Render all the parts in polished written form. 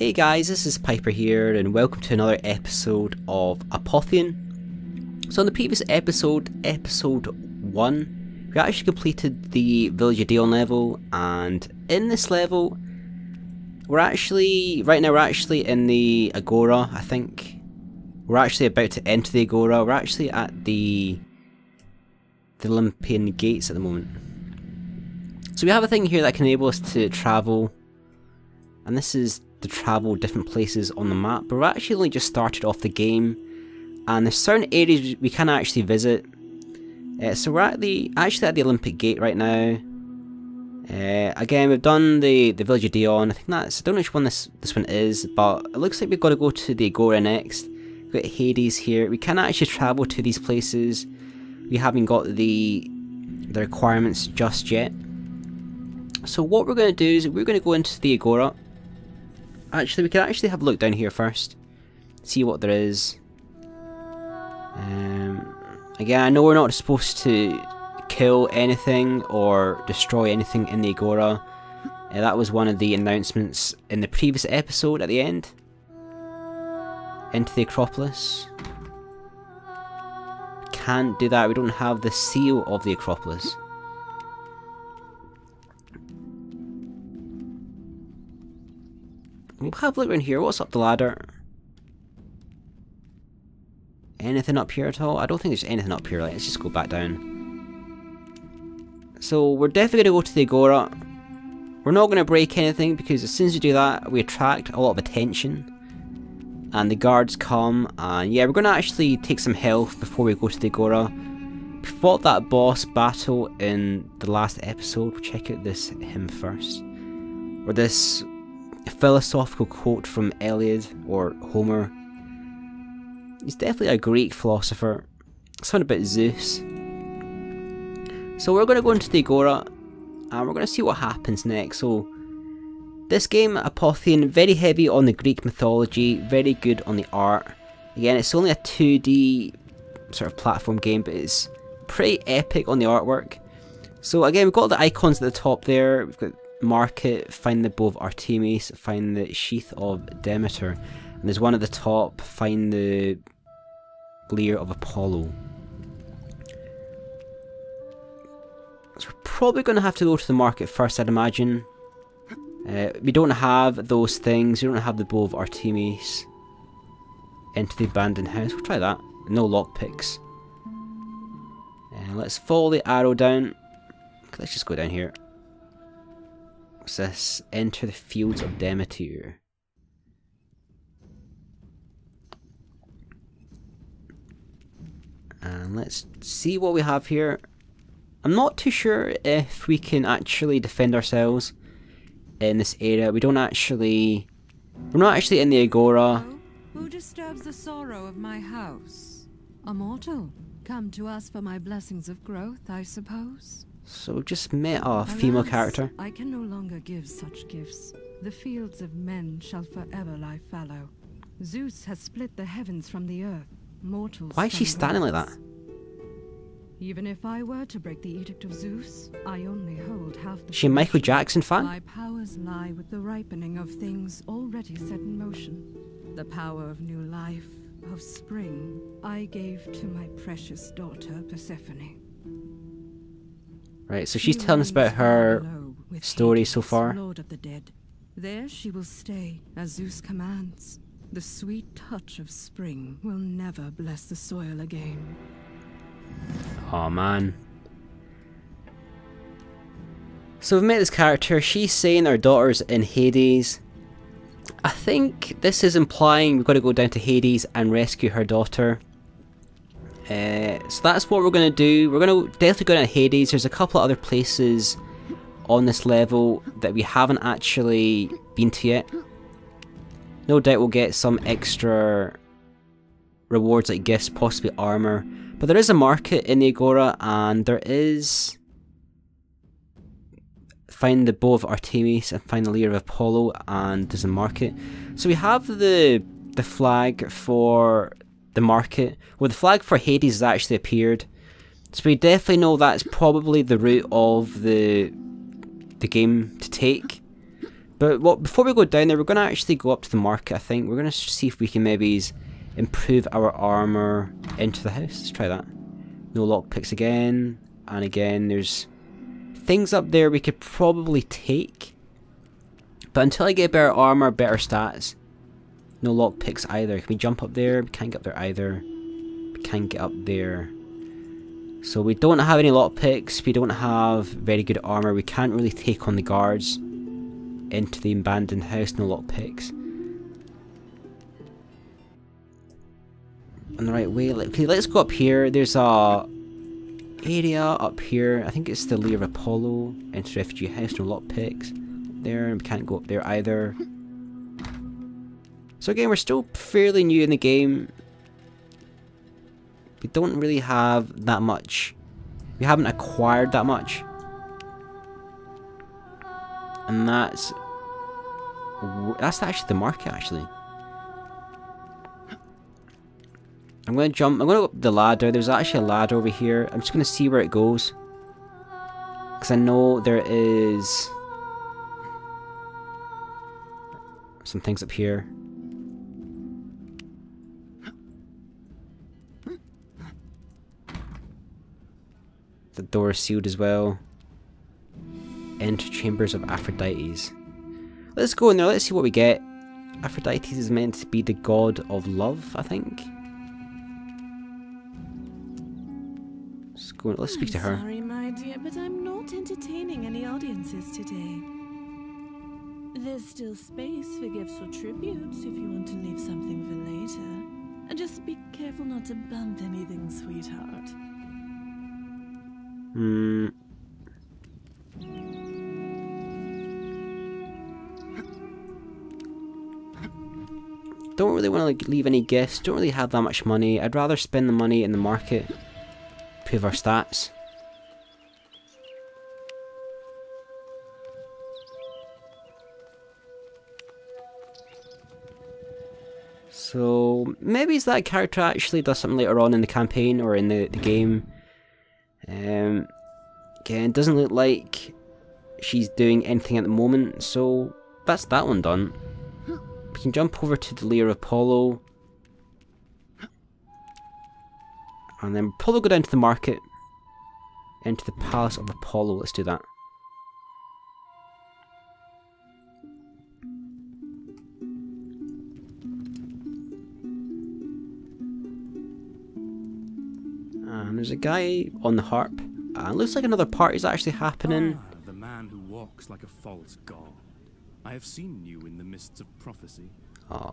Hey guys, this is Piper here and welcome to another episode of Apotheon. So in the previous episode, episode 1, we actually completed the Village of Dion level, and in this level we're actually, right now we're actually in the Agora, I think. We're actually about to enter the Agora. We're actually at the Olympian Gates at the moment. So we have a thing here that can enable us to travel, and this is to travel different places on the map, but we're actually only just started off the game and there's certain areas we can actually visit. So we're at the Olympic Gate right now. Again, we've done the Village of Dion. I think that's, I don't know which one this one is, but it looks like we've got to go to the Agora next. We've got Hades here. We can actually travel to these places. We haven't got the requirements just yet. So what we're going to do is we're going to go into the Agora. Actually, we can actually have a look down here first, see what there is. Again, I know we're not supposed to kill anything or destroy anything in the Agora. That was one of the announcements in the previous episode at the end. Into the Acropolis. Can't do that, we don't have the seal of the Acropolis. We'll have a look around here. What's up the ladder? Anything up here at all? I don't think there's anything up here. Let's just go back down. So we're definitely going to go to the Agora. We're not going to break anything because as soon as we do that, we attract a lot of attention. And the guards come, and yeah, we're going to actually take some health before we go to the Agora. We fought that boss battle in the last episode. We'll check out this hymn first. Or this philosophical quote from Iliad or Homer. He's definitely a Greek philosopher. Something about Zeus. So we're going to go into the Agora and we're going to see what happens next. So this game, Apotheon, very heavy on the Greek mythology, very good on the art. Again, it's only a 2D sort of platform game, but it's pretty epic on the artwork. So again, we've got the icons at the top there. We've got market, find the bow of Artemis, find the sheath of Demeter, and there's one at the top, find the lyre of Apollo. So we're probably going to have to go to the market first, I'd imagine. We don't have those things, we don't have the bow of Artemis. Enter the abandoned house, we'll try that, no lockpicks. And let's follow the arrow down, let's just go down here. What's this? Enter the fields of Demeter. And let's see what we have here. I'm not too sure if we can actually defend ourselves in this area. We don't actually... We're not actually in the Agora. Hello? Who disturbs the sorrow of my house? A mortal? Come to us for my blessings of growth, I suppose? So just met our female character. I can no longer give such gifts. The fields of men shall forever lie fallow. Zeus has split the heavens from the earth. Mortals. Why is she standing like that? Even if I were to break the edict of Zeus, I only hold half the. She a Michael Jackson fan? My powers lie with the ripening of things already set in motion. The power of new life, of spring, I gave to my precious daughter Persephone. Right, so she's telling us about her story so far. Lord of the dead. There she will stay, as Zeus commands. The sweet touch of spring will never bless the soil again. Oh man. So we've met this character, she's saying our daughter's in Hades. I think this is implying we've got to go down to Hades and rescue her daughter. So that's what we're going to do. We're going to definitely go down to Hades. There's a couple of other places on this level that we haven't actually been to yet. No doubt we'll get some extra rewards like gifts, possibly armor. But there is a market in the Agora and there is... Find the bow of Artemis and find the lyre of Apollo, and there's a market. So we have the flag for... the market. Well, the flag for Hades has actually appeared, so we definitely know that's probably the route of the game to take. But before we go down there, we're going to actually go up to the market, I think. We're going to see if we can maybe improve our armour into the house. Let's try that. No lockpicks again. And again, there's things up there we could probably take. But until I get better armour, better stats, no lockpicks either. Can we jump up there? We can't get up there either. We can't get up there. So we don't have any lockpicks. We don't have very good armour. We can't really take on the guards. Into the abandoned house, no lockpicks. On the right way, let's go up here. There's a area up here. I think it's the Lair of Apollo. Enter refugee house, no lockpicks. There, and we can't go up there either. So again, we're still fairly new in the game. We don't really have that much. We haven't acquired that much. And that's actually the market, actually. I'm going to jump, I'm going to go up the ladder. There's actually a ladder over here. I'm just going to see where it goes. Because I know there is some things up here. The door is sealed as well. Enter chambers of Aphrodites. Let's go in there, let's see what we get. Aphrodites is meant to be the god of love, I think. Let's go, let's speak to her. Sorry, my dear, but I'm not entertaining any audiences today. There's still space for gifts or tributes if you want to leave something for later. And just be careful not to bump anything, sweetheart. Hmm. Don't really want to leave any gifts, don't really have that much money. I'd rather spend the money in the market, improve our stats. So maybe it's that character actually does something later on in the campaign or in the game. Again, doesn't look like she's doing anything at the moment, so that's that one done. We can jump over to the Lair of Apollo. And then we'll probably go down to the market. Enter the Palace of Apollo, let's do that. And there's a guy on the harp. And it looks like another party's actually happening. Ah, the man who walks like a false god. I have seen you in the mists of prophecy. Oh.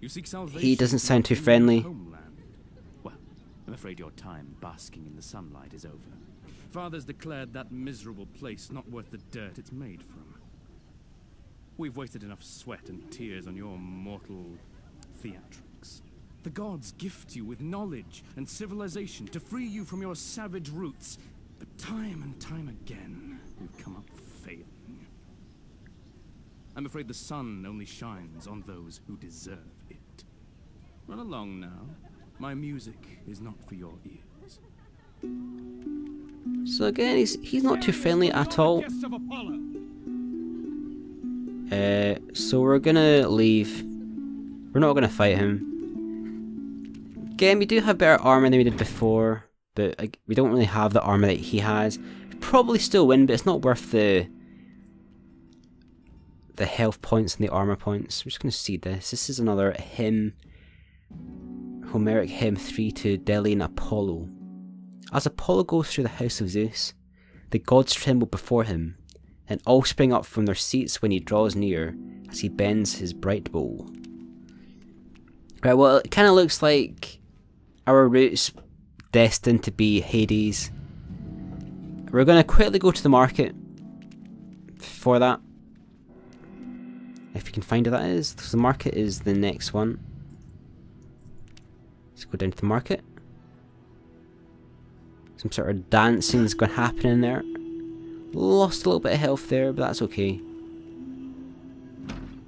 You seek salvation. He doesn't sound too friendly. Well, I'm afraid your time basking in the sunlight is over. Father's declared that miserable place not worth the dirt it's made from. We've wasted enough sweat and tears on your mortal theatrics. The gods gift you with knowledge and civilization to free you from your savage roots. But time and time again, we've come up failing. I'm afraid the sun only shines on those who deserve it. Run along now. My music is not for your ears. So again, he's not too friendly at all. So we're gonna leave. We're not gonna fight him. Again, we do have better armor than we did before, but we don't really have the armor that he has. We'd probably still win, but it's not worth the health points and the armor points. We're just going to see this. This is another hymn. Homeric hymn 3 to Delian Apollo. As Apollo goes through the house of Zeus, the gods tremble before him, and all spring up from their seats when he draws near, as he bends his bright bow. Right, well, it kind of looks like our route's destined to be Hades. We're going to quickly go to the market for that. If you can find it, that is. So the market is the next one. Let's go down to the market. Some sort of dancing is going to happen in there. Lost a little bit of health there, but that's okay.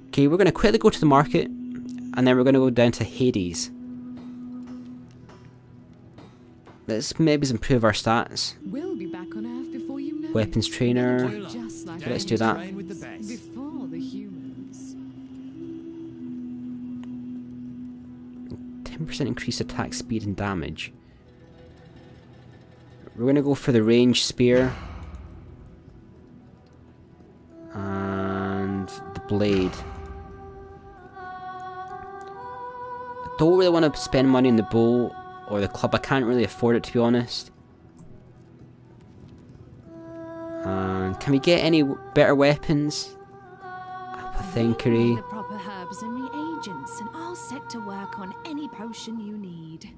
Okay, we're going to quickly go to the market, and then we're going to go down to Hades. Let's maybe improve our stats. We'll be back on Earth before you know. Weapons trainer. Let's do that. 10% increased attack speed and damage. We're going to go for the range spear. And the blade. I don't really want to spend money on the bow or the club. I can't really afford it, to be honest. And can we get any better weapons? Apothecary. The proper herbs and reagents, and I'll set to work on any potion you need.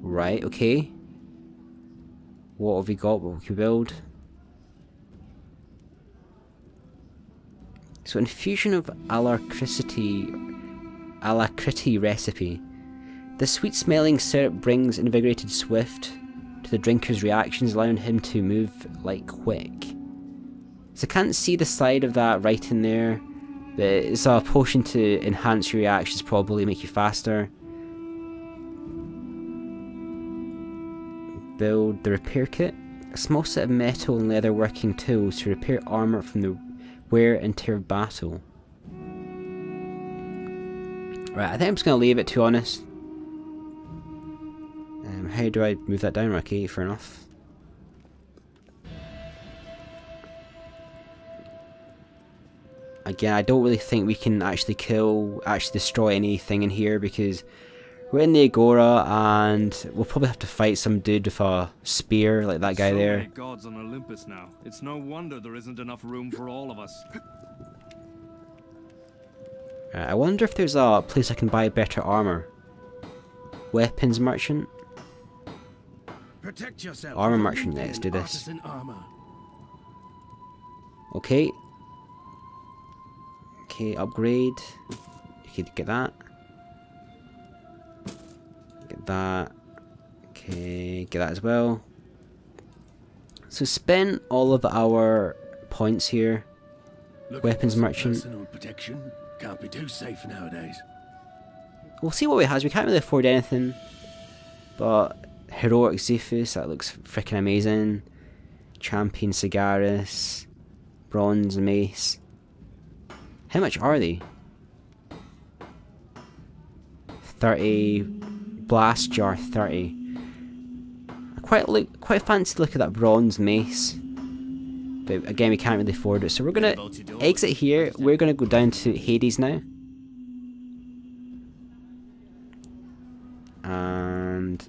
Right, okay. What have we got? What we can build? So, infusion of alacrity recipe. This sweet-smelling syrup brings invigorated Swift to the drinker's reactions, allowing him to move like quick. So I can't see the side of that writing there, but it's a potion to enhance your reactions, probably make you faster. Build the repair kit. A small set of metal and leather working tools to repair armour from the wear and tear of battle. Right, I think I'm just going to leave it, to be honest. How do I move that down? Okay, fair enough. Again, I don't really think we can actually destroy anything in here, because we're in the Agora, and we'll probably have to fight some dude with a spear, like that guy there. So many gods on Olympus now. It's no wonder there isn't enough room for all of us. I wonder if there's a place I can buy better armor. Weapons merchant. Protect yourself. Armor merchant. Let's do this. Okay. Okay, upgrade. You could get that. Get that. Okay, get that as well. So spend all of our points here. Weapons merchant. Personal protection can't be too safe nowadays. We'll see what we have. We can't really afford anything. But heroic Xiphos, that looks freaking amazing. Champion Sagaris, bronze mace. How much are they? 30. Blast jar 30. I quite fancy the look at that bronze mace, but again we can't really afford it, so we're gonna exit here. We're gonna go down to Hades now, and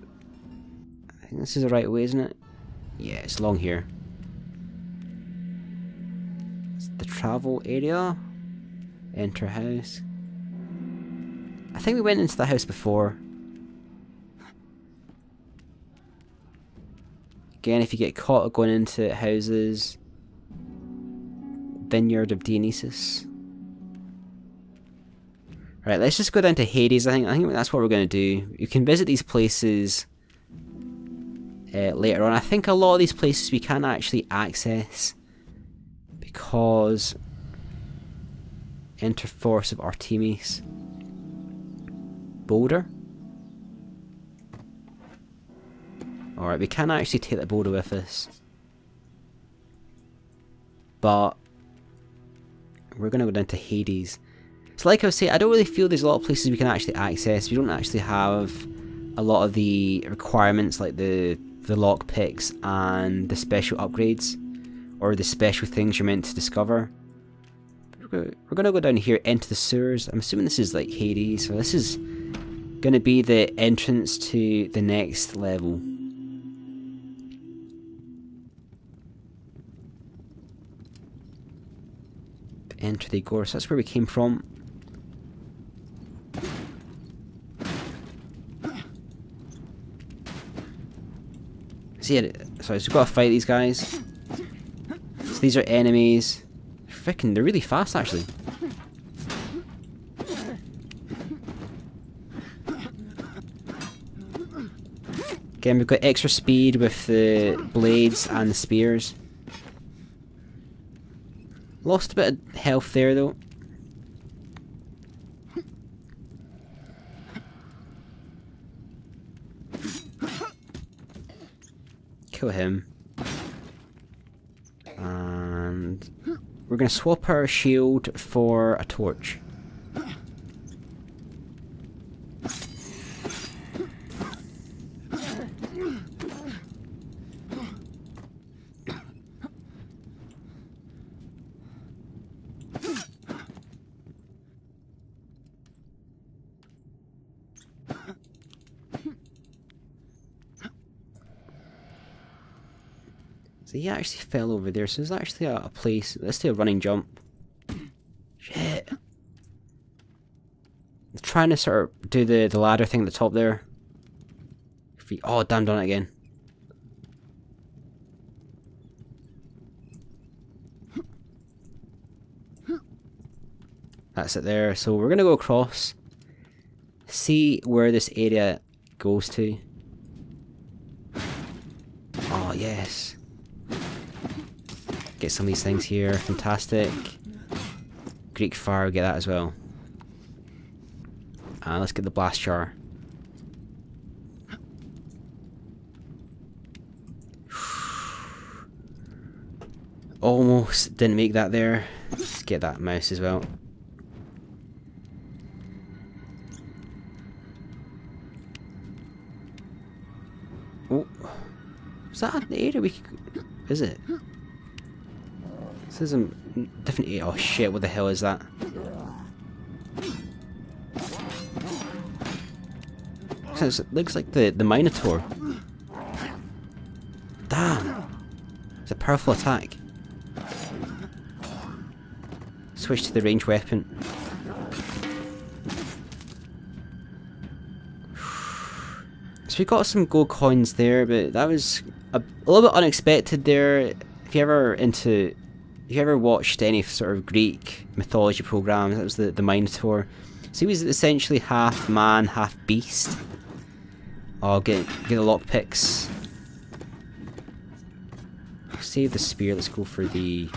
I think this is the right way, isn't it? Yeah, it's long here. It's the travel area. Enter house. I think we went into the house before. Again, if you get caught going into houses, Vineyard of Dionysus. Right, let's just go down to Hades. I think that's what we're going to do. You can visit these places later on. I think a lot of these places we can't actually access because enter Force of Artemis. Boulder. Alright, we can actually take the boulder with us, but we're going to go down to Hades. So like I was saying, I don't really feel there's a lot of places we can actually access. We don't actually have a lot of the requirements like the lock picks and the special upgrades, or the special things you're meant to discover. We're going to go down here, enter the sewers. I'm assuming this is like Hades, so this is going to be the entrance to the next level. Enter the Agora, so that's where we came from. See it? So we've got to fight these guys. So these are enemies. Frickin', they're really fast actually. Again, we've got extra speed with the blades and the spears. Lost a bit of health there, though. Kill him. And we're going to swap our shield for a torch. So he actually fell over there, so there's actually a place. Let's do a running jump. Shit. I'm trying to sort of do the ladder thing at the top there. Oh, damn, done it again. That's it there. So we're going to go across, see where this area goes to. Oh, yes. Get some of these things here. Fantastic. Greek fire, get that as well. And let's get the blast jar. Almost didn't make that there. Let's get that mouse as well. Oh, is that the area we could... Is it? This is a different area. Oh shit, what the hell is that? It looks like the Minotaur. Damn! It's a powerful attack. Switch to the ranged weapon. So we got some gold coins there, but that was a little bit unexpected there. If you ever watched any sort of Greek mythology programs, that was the Minotaur. So he was essentially half man, half beast. Oh, get the lockpicks. Save the spear. Let's go for the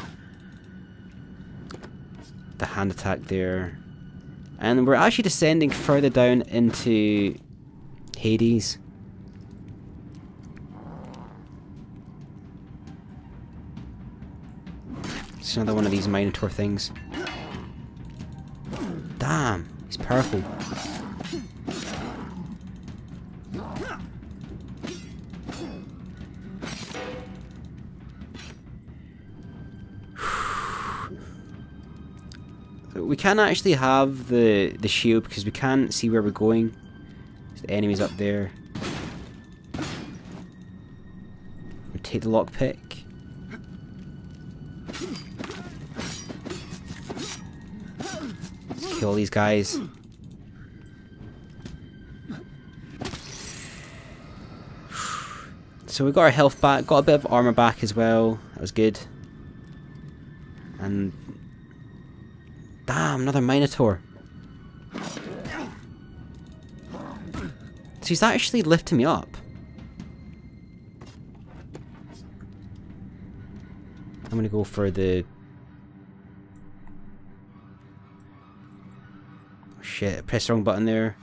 hand attack there, and we're actually descending further down into Hades. It's another one of these Minotaur things. Damn, he's powerful. We can't actually have the shield because we can't see where we're going. The enemy's up there. We'll take the lockpick. Kill these guys. So we got our health back, got a bit of armor back as well. That was good. And damn, another Minotaur. So he's actually lifting me up. I'm gonna go for the... Shit, press the wrong button there.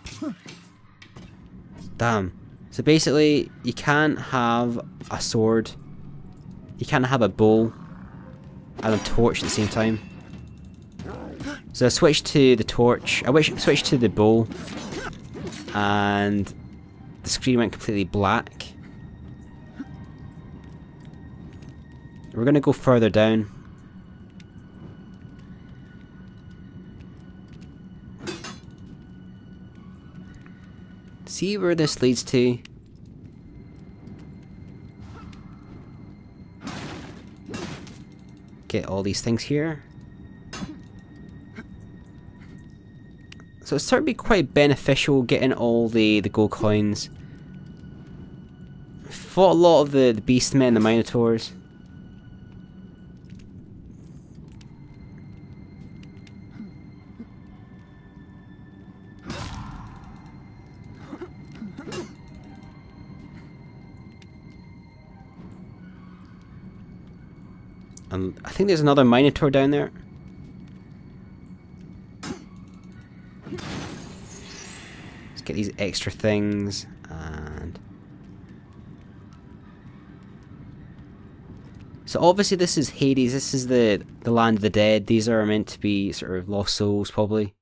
Damn. So basically, you can't have a sword, you can't have a bow, and a torch at the same time. So I switched to the torch, I switched to the bow, and the screen went completely black. We're gonna go further down. See where this leads to. Get all these things here. So it's certainly quite beneficial getting all the gold coins. Fought a lot of the beast men, the Minotaurs. I think there's another Minotaur down there. Let's get these extra things and... So obviously this is Hades, this is the land of the dead. These are meant to be sort of lost souls probably.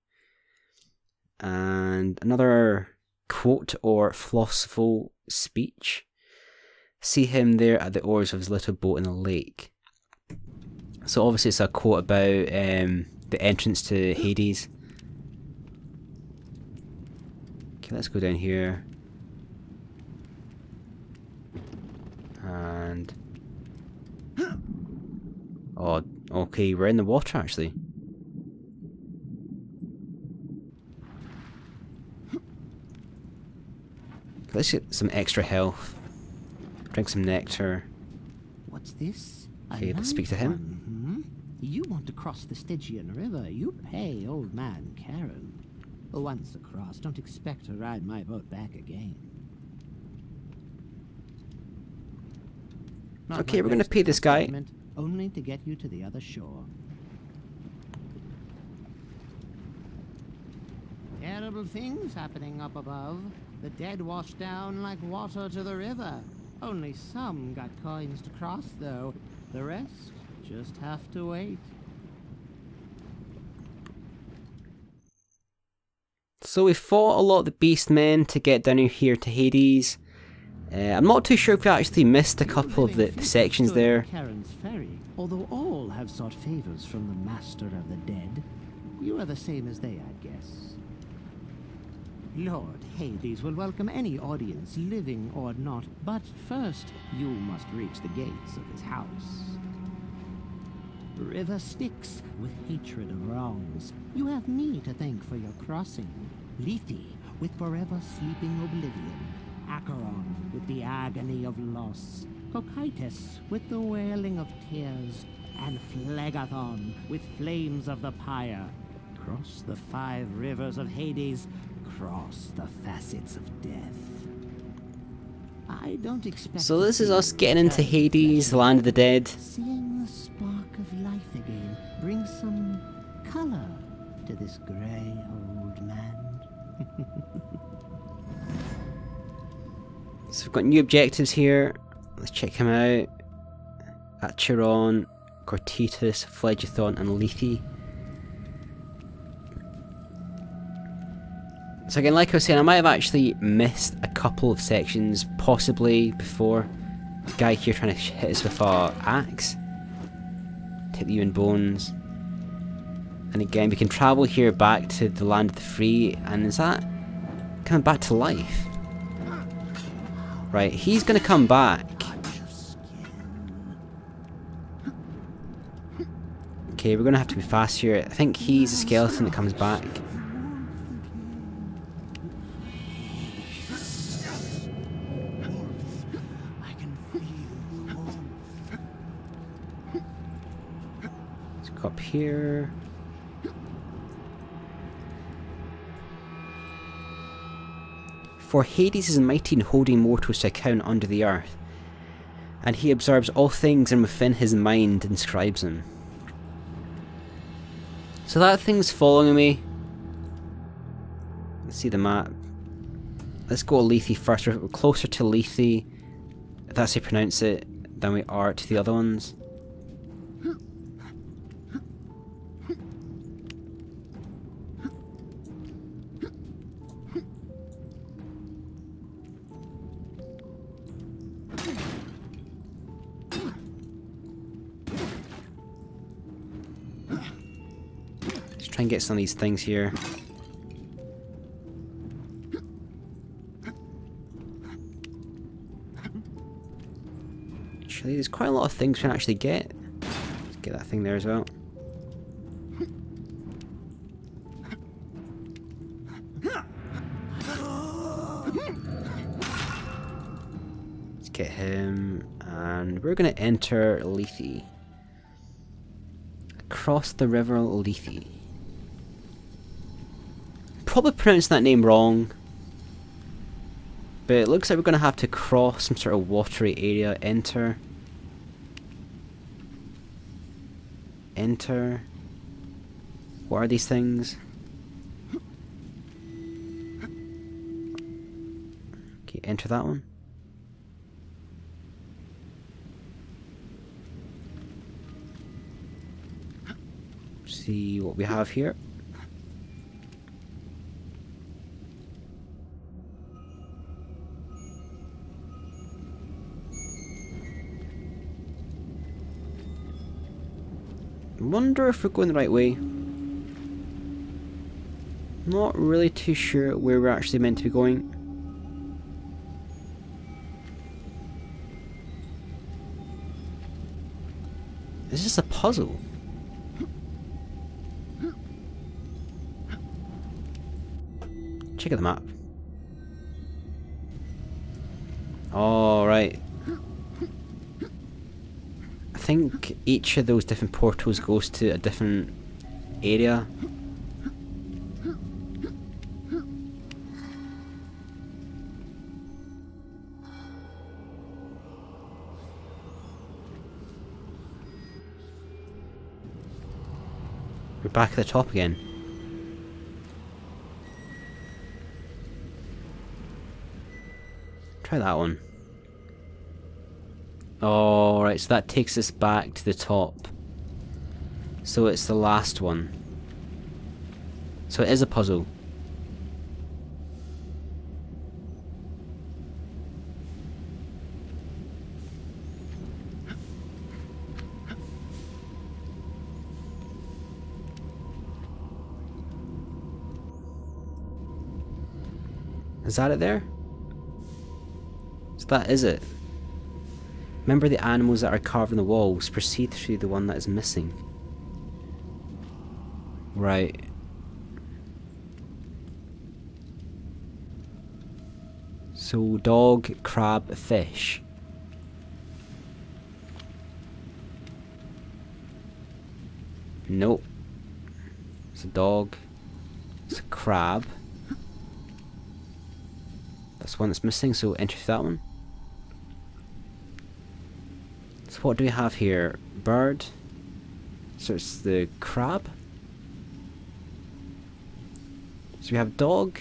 And another quote or philosophical speech. See him there at the oars of his little boat in the lake. So obviously it's a quote about the entrance to Hades. Okay, let's go down here. And Oh, okay, we're in the water actually. Let's get some extra health. Drink some nectar. What's this? Okay, let's speak to him. You want to cross the Stygian River, you pay old man Charon. Once across, don't expect to ride my boat back again. Not okay, we're gonna pay this guy. Only to get you to the other shore. Terrible things happening up above. The dead washed down like water to the river. Only some got coins to cross, though. The rest just have to wait. So we fought a lot of the beast men to get down here to Hades. I'm not too sure if we actually missed a couple of the sections there. Charon's ferry, although all have sought favors from the master of the dead, you are the same as they, I guess. Lord Hades will welcome any audience, living or not, but first you must reach the gates of his house. River Styx, with hatred of wrongs, you have me to thank for your crossing. Lethe, with forever sleeping oblivion. Acheron, with the agony of loss, Cocytus, with the wailing of tears, and Phlegethon, with flames of the pyre. Cross the 5 rivers of Hades, cross the facets of death. I don't expect... So this is us getting into Hades, the land of the dead. Seeing the spark of life again brings some color to this grey old man. So we've got new objectives here. Let's check him out. Acheron, Cocytus, Phlegethon, and Lethe. So again, like I was saying, I might have actually missed a couple of sections, possibly, before. The guy here trying to hit us with an axe. Take the human bones. And again, we can travel here back to the land of the free, and is that coming back to life? Right, he's gonna come back. Okay, we're gonna have to be fast here. I think he's a skeleton that comes back. Let's go up here. For Hades is mighty in holding mortals to account under the earth, and he observes all things and within his mind inscribes them. So that thing's following me. Let's see the map. Let's go to Lethe first. We're closer to Lethe, if that's how you pronounce it, than we are to the other ones. Try and get some of these things here. Actually, there's quite a lot of things we can actually get. Let's get that thing there as well. Let's get him, and we're going to enter Lethe. Across the river Lethe. Probably pronounced that name wrong, but it looks like we're going to have to cross some sort of watery area. Enter. What are these things? Okay, enter that one. See what we have here. Wonder if we're going the right way. Not really too sure where we're actually meant to be going. This is a puzzle. Check out the map. Alright. I think each of those different portals goes to a different area. We're back at the top again. Try that one. Alright, so that takes us back to the top. So it's the last one. So it is a puzzle. Is that it there? So that is it. Remember the animals that are carved in the walls. Proceed through the one that is missing. Right. So dog, crab, fish. Nope. It's a dog. It's a crab. That's one that's missing, so enter that one. So what do we have here? Bird. So it's the crab. So we have dog,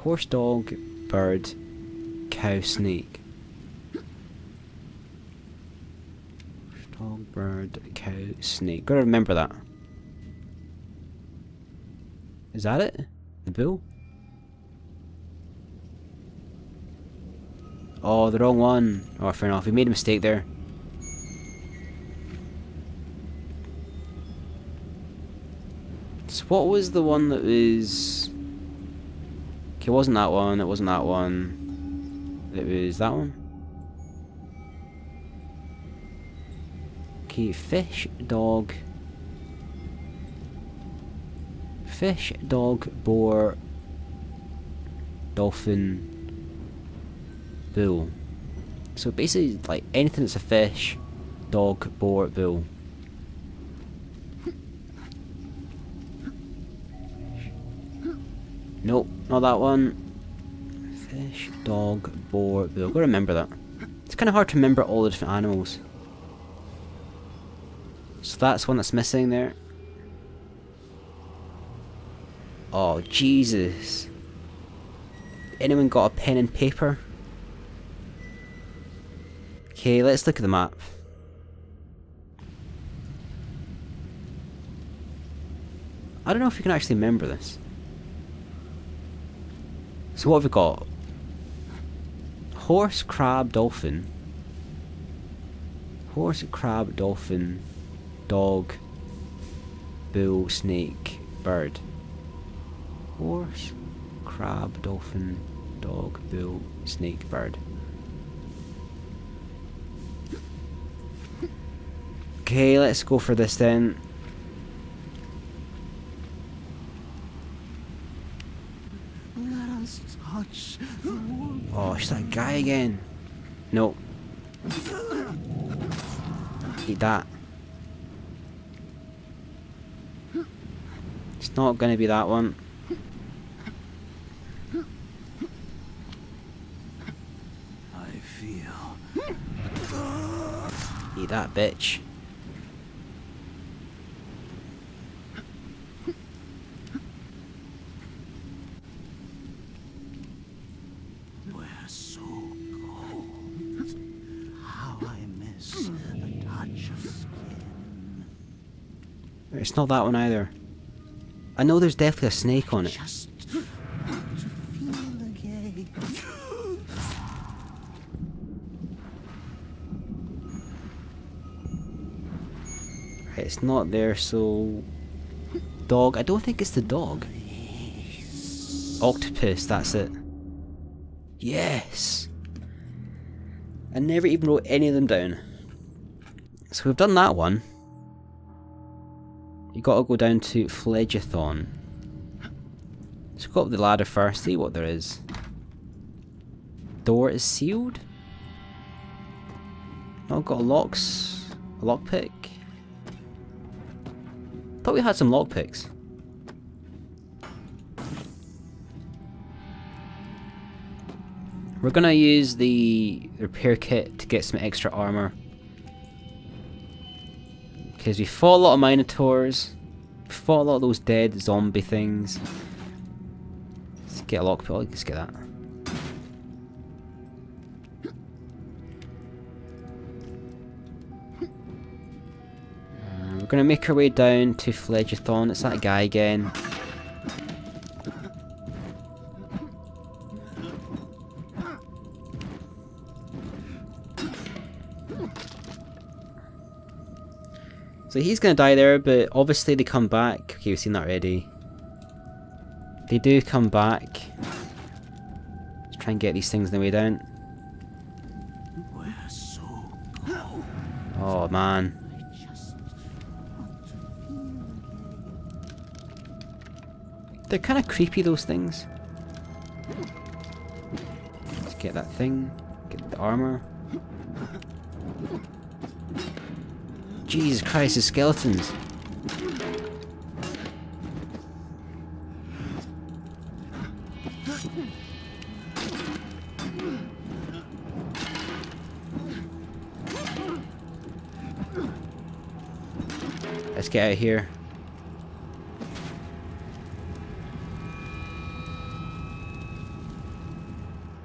horse, dog, bird, cow, snake. Dog, bird, cow, snake. Gotta remember that. Is that it? The bull? Oh, the wrong one. Oh, fair enough. We made a mistake there. So what was the one that was... Okay, it wasn't that one. It wasn't that one. It was that one. Okay, fish, dog. Fish, dog, boar, dolphin, bull. So basically, like, anything that's a fish, dog, boar, bull. Nope, not that one. Fish, dog, boar, bull. Gotta remember that. It's kind of hard to remember all the different animals. So that's one that's missing there. Oh, Jesus. Anyone got a pen and paper? Okay, let's look at the map. I don't know if you can actually remember this. So what have we got? Horse, crab, dolphin. Horse, crab, dolphin, dog, bull, snake, bird. Horse, crab, dolphin, dog, bull, snake, bird. Okay, let's go for this then. Let us touch. Oh, it's that guy again. No. Eat that. It's not gonna be that one. I feel. Eat that, bitch. It's not that one either. I know there's definitely a snake on it. Just to feel again. Right, it's not there, so... Dog, I don't think it's the dog. Octopus, that's it. Yes! I never even wrote any of them down. So we've done that one. You gotta go down to Phlegethon. Let's go up the ladder first, see what there is. Door is sealed? Not got locks? A lockpick? Thought we had some lockpicks. We're gonna use the repair kit to get some extra armor. Because we fought a lot of Minotaurs. We fought a lot of those dead zombie things. Let's get a lockpick, let's get that. We're gonna make our way down to Phlegethon, it's that guy again. So he's gonna die there, but obviously they come back. Okay, we've seen that already. They do come back. Let's try and get these things on the way down. We're so close. Oh man. They're kind of creepy, those things. Let's get that thing. Get the armor. Jesus Christ, the skeletons! Let's get out of here.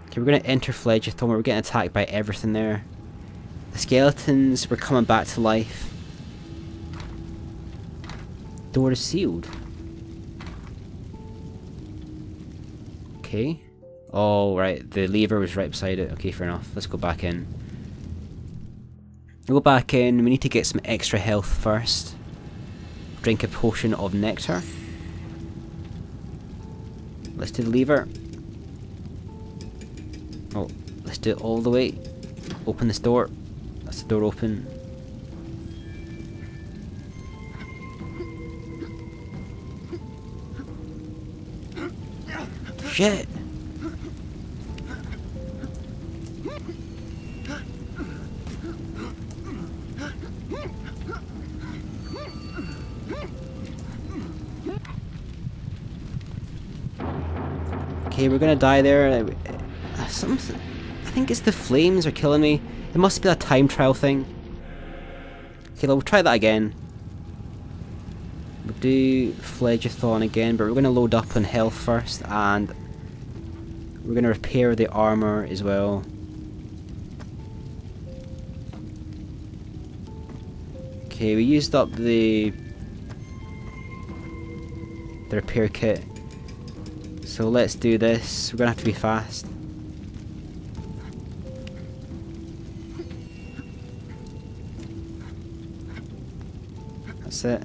Okay, we're gonna enter Phlegethon. We're getting attacked by everything there. The skeletons were coming back to life. Door is sealed. Okay. Oh, right. The lever was right beside it. Okay, fair enough. Let's go back in. We'll go back in. We need to get some extra health first. Drink a potion of nectar. Let's do the lever. Oh, let's do it all the way. Open this door. That's the door open. Shit! Okay, we're gonna die there. I think it's the flames are killing me. It must be a time trial thing. Okay, we'll try that again. We'll do Phlegethon again, but we're gonna load up on health first and we're gonna repair the armor as well. Okay, we used up the repair kit. So let's do this. We're gonna have to be fast. That's it.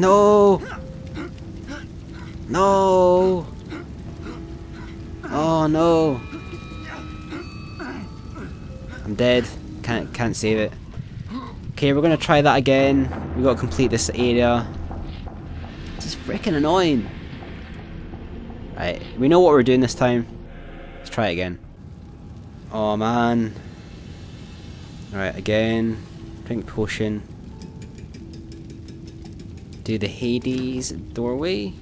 No! No! Oh no! I'm dead. Can't save it. Okay, we're gonna try that again. We gotta complete this area. This is freaking annoying. Right, we know what we're doing this time. Let's try it again. Oh man. Alright, again. Drink potion. Do the Hades doorway.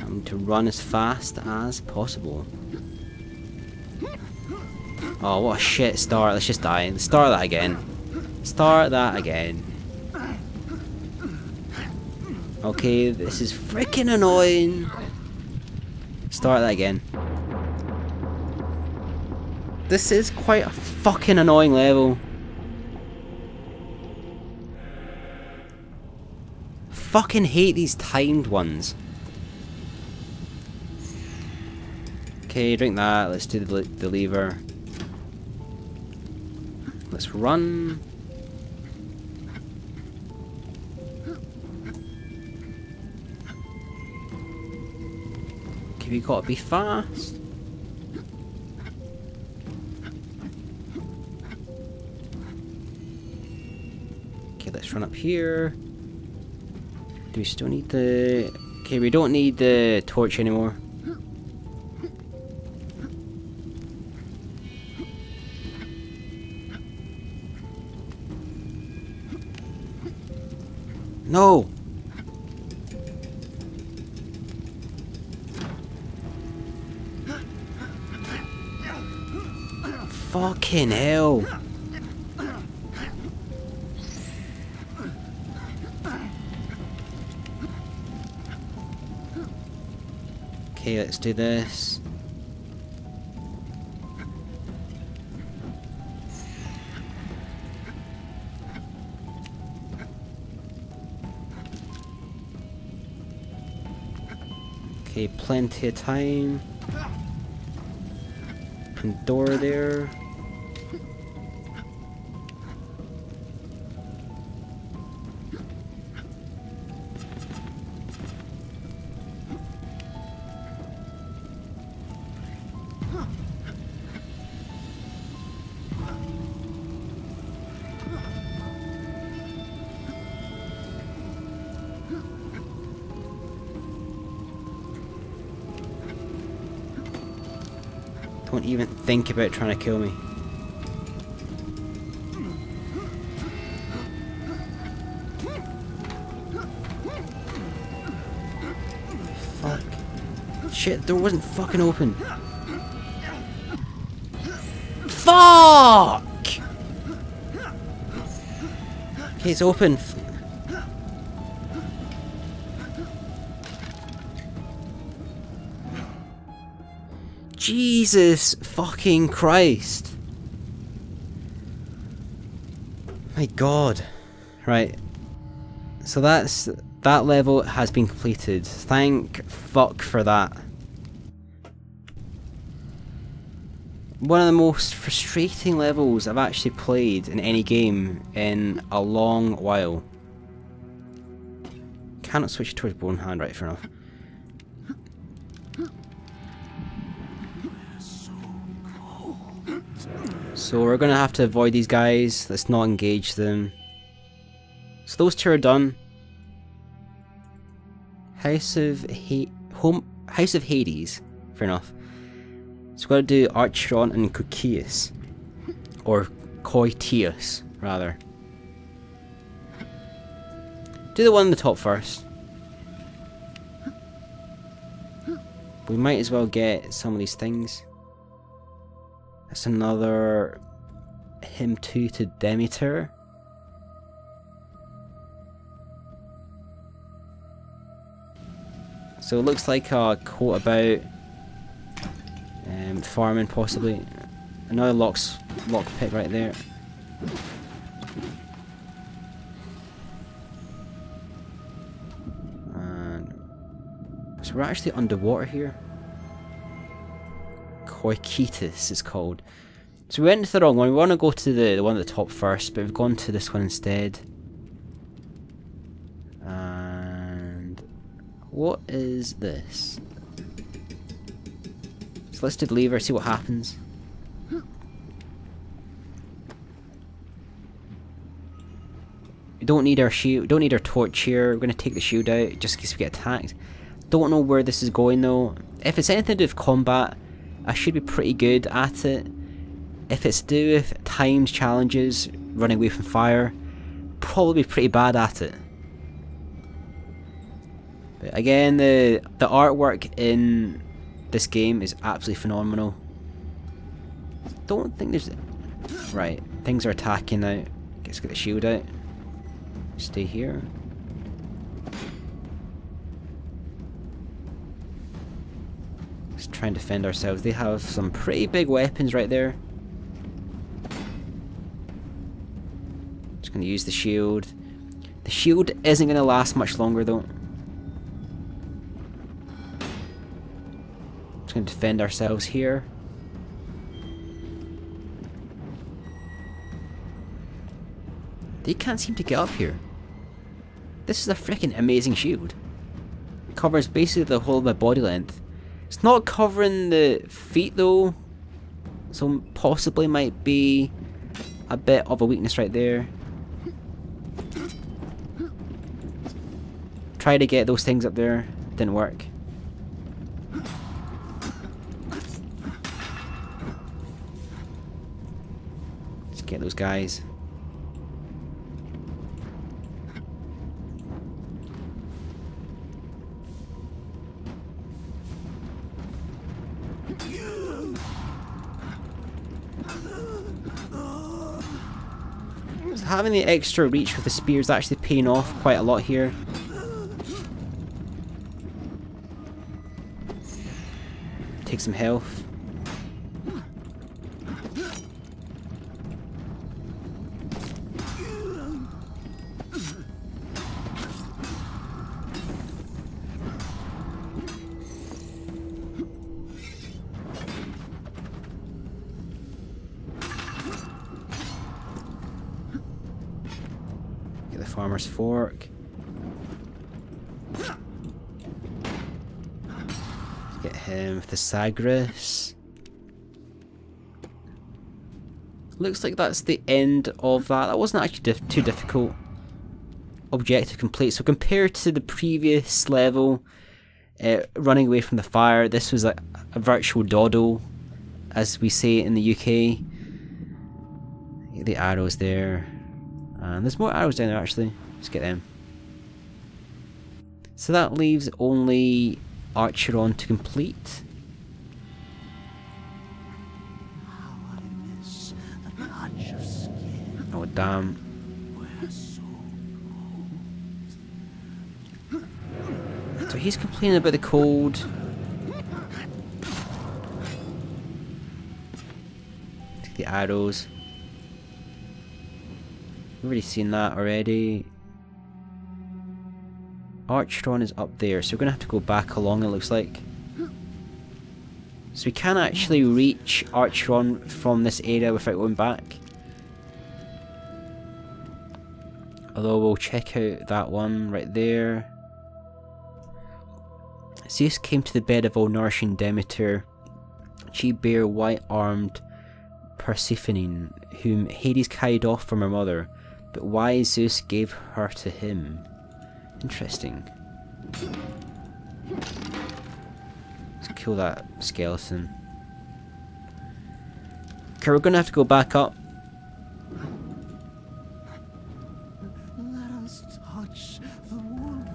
I'm to run as fast as possible. Oh, what a shit start. Let's just die. Let's start that again. Start that again. Okay, this is freaking annoying. Start that again. This is quite a fucking annoying level. I fucking hate these timed ones. Okay, drink that. Let's do the lever. Let's run. if you've got to be fast. Okay, let's run up here. Do we still need the... Okay, we don't need the torch anymore. No! Fucking hell! Okay, let's do this. Okay, plenty of time. Open door there. Don't even think about trying to kill me. Fuck. Shit, the door wasn't fucking open. Fuck! Okay, it's open. Jesus fucking Christ. My God. Right. So that's... that level has been completed. Thank fuck for that. One of the most frustrating levels I've actually played in any game in a long while. Cannot switch towards bone hand, right, fair enough. So we're going to have to avoid these guys, let's not engage them. So those two are done. House of Hades, fair enough. So we've got to do Acheron and Cocytus. Or Cocytus, rather. Do the one in the top first. We might as well get some of these things. That's another hymn 2 to Demeter. So it looks like a quote about farming, possibly. Another lockpick right there. And so we're actually underwater here. Cocytus is called. So we went to the wrong one. We want to go to the one at the top first, but we've gone to this one instead. And what is this? So let's do the lever, see what happens. We don't need our shield, don't need our torch here. We're going to take the shield out just in case we get attacked. Don't know where this is going though. If it's anything to do with combat, I should be pretty good at it. If it's to do with timed challenges, running away from fire, probably pretty bad at it. But again, the artwork in this game is absolutely phenomenal. Don't think there's... Right, things are attacking now. Let's get the shield out. Stay here. Let's try and defend ourselves. They have some pretty big weapons right there. Just gonna use the shield. The shield isn't gonna last much longer though. Just gonna defend ourselves here. They can't seem to get up here. This is a freaking amazing shield. It covers basically the whole of my body length. It's not covering the feet though, so possibly might be a bit of a weakness right there. Try to get those things up there, didn't work. Let's get those guys. Having the extra reach with the spears is actually paying off quite a lot here. Take some health. Farmer's fork. Let's get him with the Sagaris. Looks like that's the end of that. That wasn't actually too difficult. Objective complete. So compared to the previous level, running away from the fire, this was like a virtual doddle, as we say in the UK. Get the arrows there. And there's more arrows down there actually, let's get them. So that leaves only Acheron to complete. Oh damn. So he's complaining about the cold. Take the arrows. I've already seen that already. Acheron is up there, so we're gonna have to go back along it looks like. So we can actually reach Acheron from this area without going back. Although we'll check out that one right there. Zeus came to the bed of all-nourishing Demeter. She bare white-armed Persephone, whom Hades carried off from her mother. But why Zeus gave her to him? Interesting. Let's kill that skeleton. Okay, we're gonna have to go back up. Let us touch the wolf.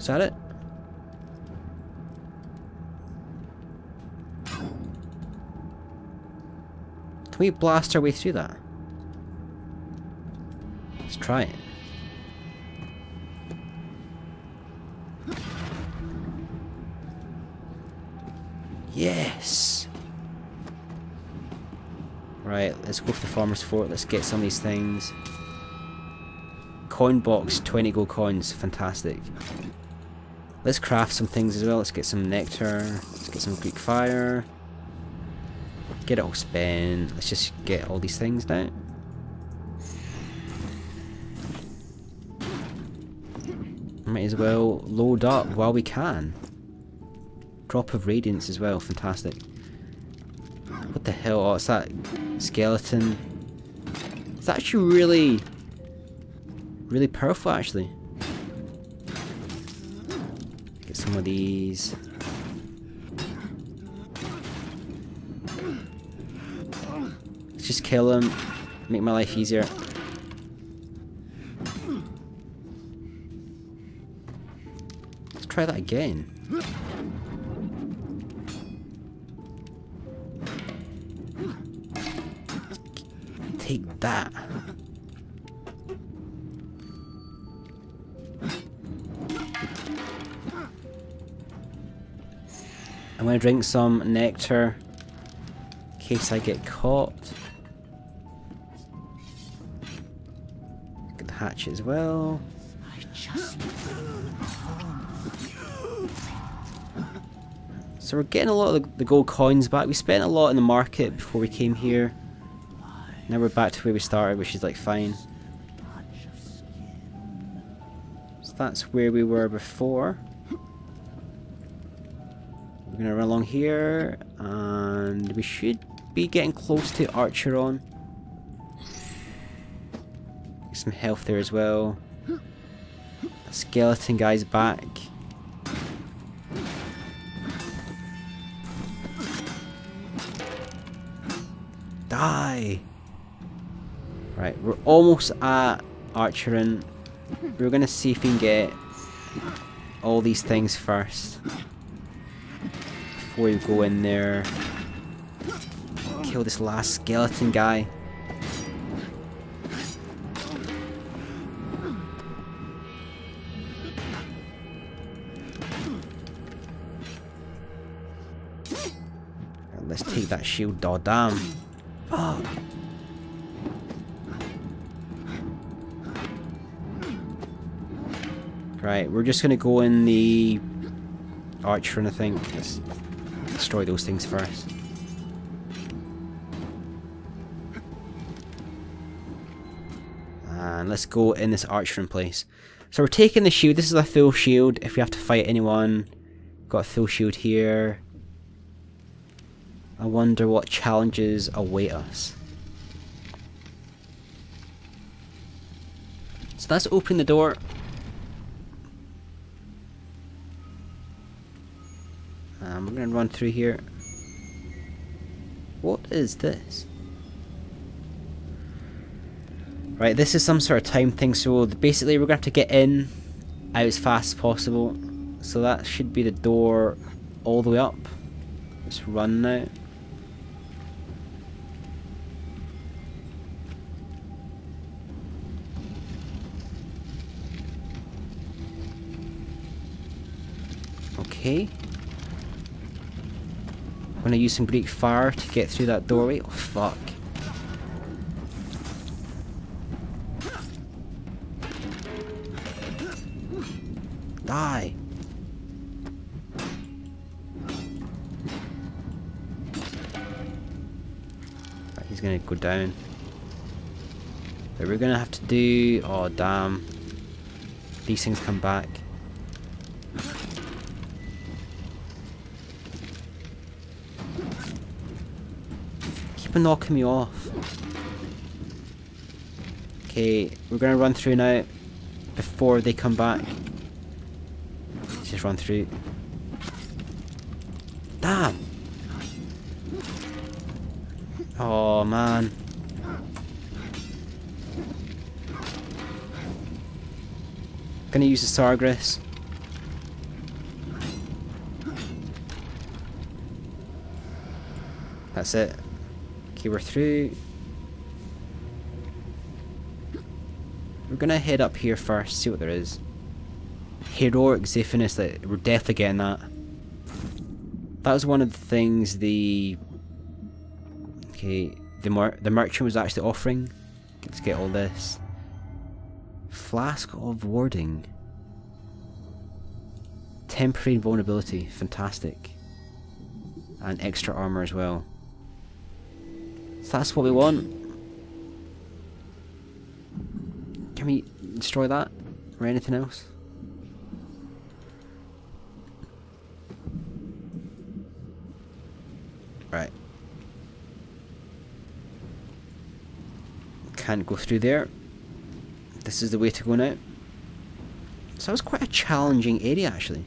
Is that it? Can we blast our way through that? Let's try it. Yes! Right, let's go for the farmer's fort, let's get some of these things. Coin box, 20 gold coins, fantastic. Let's craft some things as well, let's get some nectar, let's get some Greek fire. Get it all spent. Let's just get all these things now. Might as well load up while we can. Drop of radiance as well, fantastic. What the hell? Oh, it's that skeleton. It's actually really, really powerful actually. Get some of these. Just kill him, make my life easier. Let's try that again. Take that. I'm gonna drink some nectar in case I get caught. Hatch as well. So we're getting a lot of the gold coins back. We spent a lot in the market before we came here. Now we're back to where we started, which is like fine. So that's where we were before. We're going to run along here, and we should be getting close to Acheron. Get some health there as well. A skeleton guy's back. Die! Right, we're almost at Acheron. We're going to see if we can get all these things first before we go in there. Kill this last skeleton guy. And let's take that shield. Oh, damn. Oh. Right, we're just going to go in the Acheron, I think. Let's destroy those things first. And let's go in this Acheron place. So we're taking the shield. This is a full shield if we have to fight anyone. Got a full shield here. I wonder what challenges await us. So let's open the door. We're going to run through here. What is this? Right, this is some sort of time thing, so basically we're going to have to get in, out as fast as possible. So that should be the door all the way up. Let's run now. Okay. I'm going to use some Greek fire to get through that doorway. Oh, fuck. Die. He's going to go down. But we're going to have to do... Oh, damn. These things come back. Knocking me off. Okay, we're gonna run through now before they come back. Let's just run through. Damn! Oh man. Gonna use the Sagaris. That's it. Okay, we're through. We're gonna head up here first, see what there is. Heroic Xiphos, like, we're definitely getting that. That was one of the things the merchant was actually offering. Let's get all this. Flask of Warding. Temporary invulnerability, fantastic. And extra armor as well. So that's what we want. Can we destroy that? Or anything else? Right. Can't go through there. This is the way to go now. So that was quite a challenging area, actually.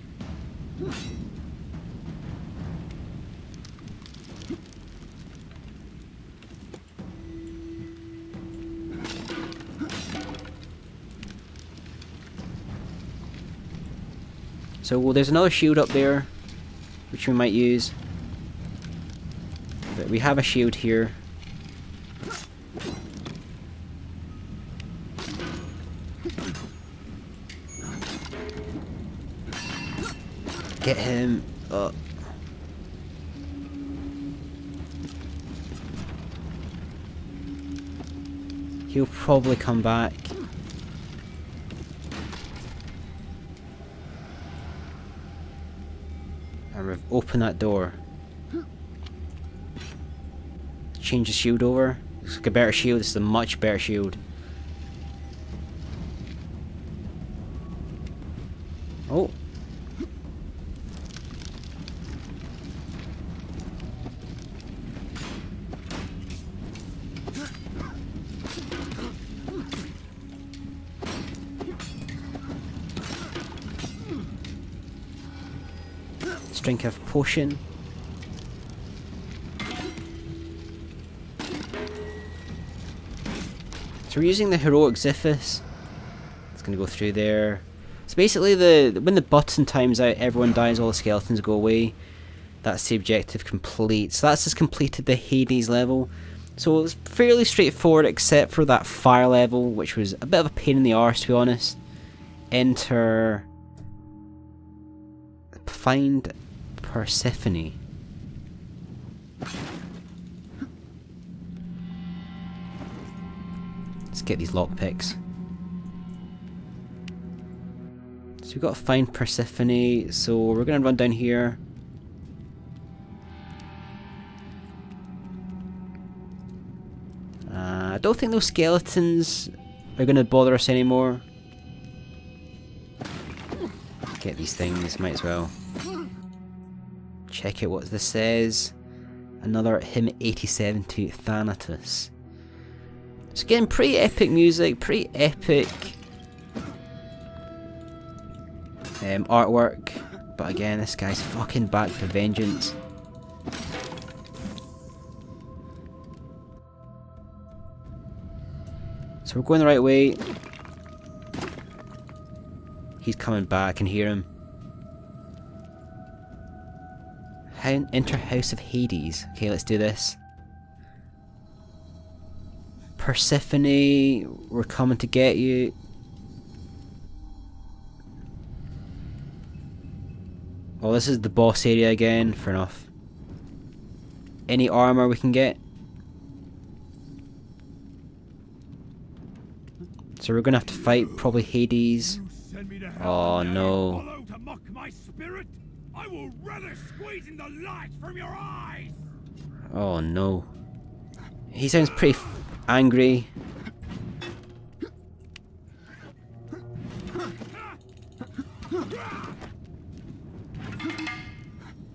So, well, there's another shield up there, which we might use. But we have a shield here. Get him up. He'll probably come back. Open that door. Change the shield over. Looks like a better shield. This is a much better shield. Oh. Let's drink a potion. So we're using the heroic Xiphos. It's going to go through there. So basically, when the button times out, everyone dies, all the skeletons go away. That's the objective complete. So that's just completed the Hades level. So it's fairly straightforward, except for that fire level, which was a bit of a pain in the arse, to be honest. Enter... find Persephone. Let's get these lockpicks. So we've got to find Persephone, so we're going to run down here. I don't think those skeletons are going to bother us anymore. Get these things, might as well. Check out what this says. Another hymn 87 to Thanatos. So again, pretty epic music, pretty epic artwork, but again, this guy's fucking back for vengeance. So we're going the right way. He's coming back, I can hear him. Enter House of Hades. Okay, let's do this. Persephone, we're coming to get you. Well, this is the boss area again, fair enough. Any armor we can get. So we're gonna have to fight probably Hades. Oh no. Oh no. He sounds pretty angry.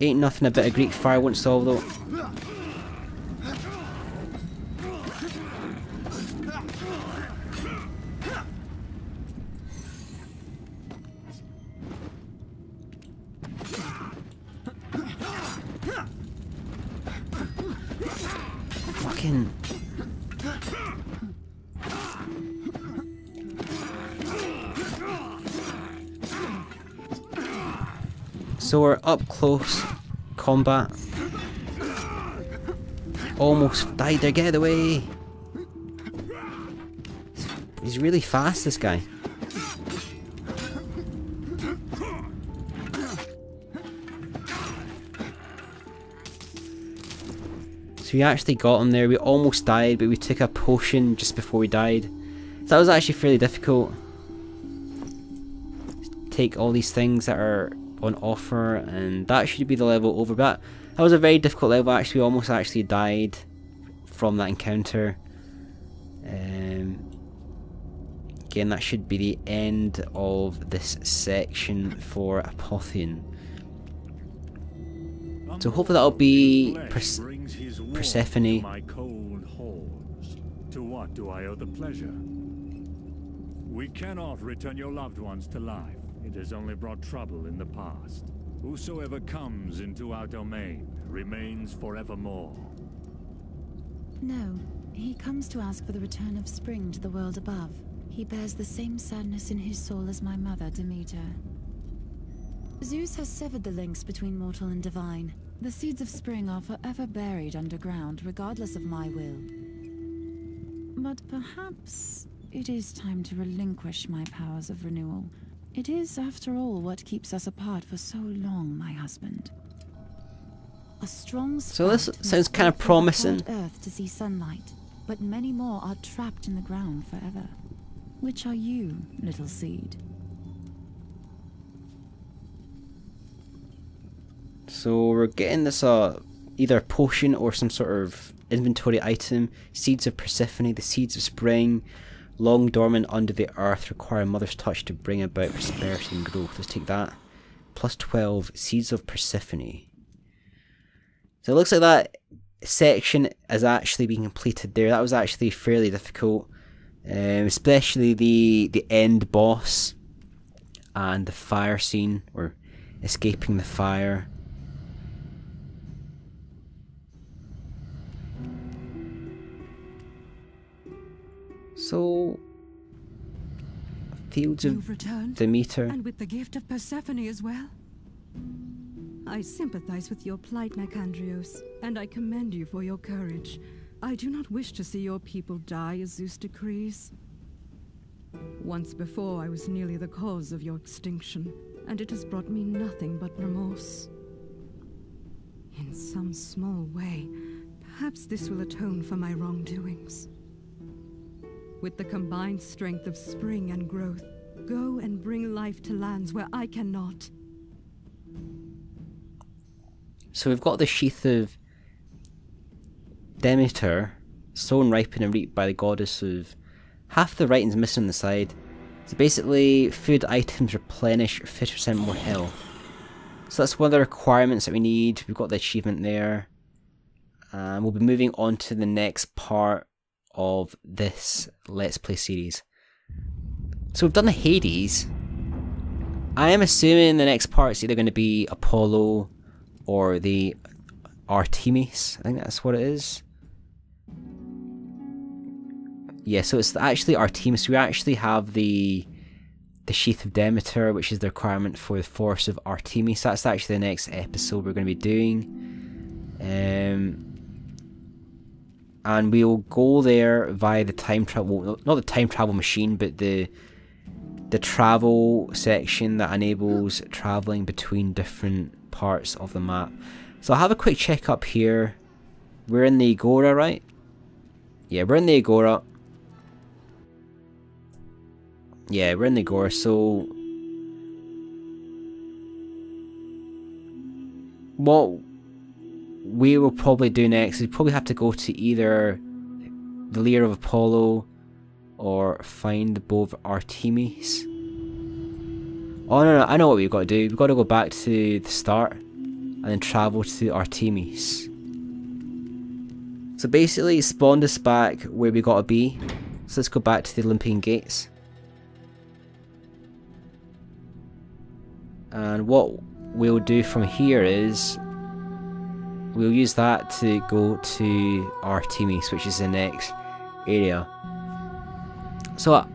Ain't nothing a bit of Greek fire won't solve though. Fucking... So we're up close combat. Almost died there, get away! He's really fast, this guy. So we actually got him there, we almost died, but we took a potion just before we died. So that was actually fairly difficult. Take all these things that are on offer, and that should be the level over. But that was a very difficult level, actually. We almost actually died from that encounter. Again, that should be the end of this section for Apotheon. So hopefully that'll be Persephone. To what do I owe the pleasure? We cannot return your loved ones to life. It has only brought trouble in the past. Whosoever comes into our domain remains forevermore. No, he comes to ask for the return of spring to the world above. He bears the same sadness in his soul as my mother, Demeter. Zeus has severed the links between mortal and divine. The seeds of spring are forever buried underground, regardless of my will. But perhaps it is time to relinquish my powers of renewal. It is, after all, what keeps us apart for so long, my husband. A strong spirit. So this sounds kind of promising. Earth to see sunlight, but many more are trapped in the ground forever. Which are you, little seed? So we're getting this either potion or some sort of inventory item. Seeds of Persephone, the seeds of spring. long dormant under the earth, require a mother's touch to bring about prosperity and growth. Let's take that. Plus 12, seeds of Persephone. So it looks like that section is actually being completed there. That was actually fairly difficult, especially the end boss and the fire scene, or escaping the fire. So, fields of Demeter, and with the gift of Persephone as well. I sympathize with your plight, Nicandrios, and I commend you for your courage. I do not wish to see your people die as Zeus decrees. Once before, I was nearly the cause of your extinction, and it has brought me nothing but remorse. In some small way, perhaps this will atone for my wrongdoings. With the combined strength of spring and growth, go and bring life to lands where I cannot. So we've got the sheath of Demeter, sown, ripened and reaped by the goddess of... Half the writing's missing on the side. So basically, food items replenish 50% more health. So that's one of the requirements that we need. We've got the achievement there. And we'll be moving on to the next part of this Let's Play series. So we've done the Hades. I am assuming the next part is either going to be Apollo or the Artemis. I think that's what it is. Yeah, so it's actually Artemis. We actually have the Sheath of Demeter, which is the requirement for the Force of Artemis. That's actually the next episode we're going to be doing. And we'll go there via the time travel, not the time travel machine, but the travel section that enables traveling between different parts of the map. So I'll have a quick check up here. We're in the Agora, right? Yeah, we're in the Agora. Yeah, we're in the Agora, so... what we will probably do next is probably have to go to either the Lair of Apollo or find the Bow of Artemis. Oh no, I know what we've got to do. We've got to go back to the start and then travel to Artemis. So basically it spawned us back where we got to be. So let's go back to the Olympian Gates. And what we'll do from here is we'll use that to go to Artemis, which is the next area. So I'm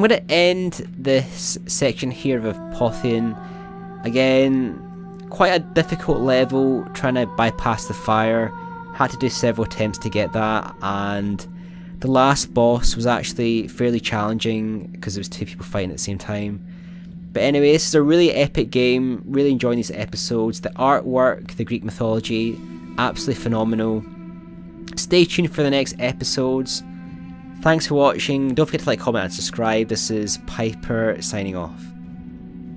going to end this section here of Apotheon. Again, quite a difficult level, trying to bypass the fire. Had to do several attempts to get that, and the last boss was actually fairly challenging because there was two people fighting at the same time. But anyway, this is a really epic game, really enjoying these episodes. The artwork, the Greek mythology, absolutely phenomenal. Stay tuned for the next episodes. Thanks for watching, don't forget to like, comment and subscribe. This is Piper signing off.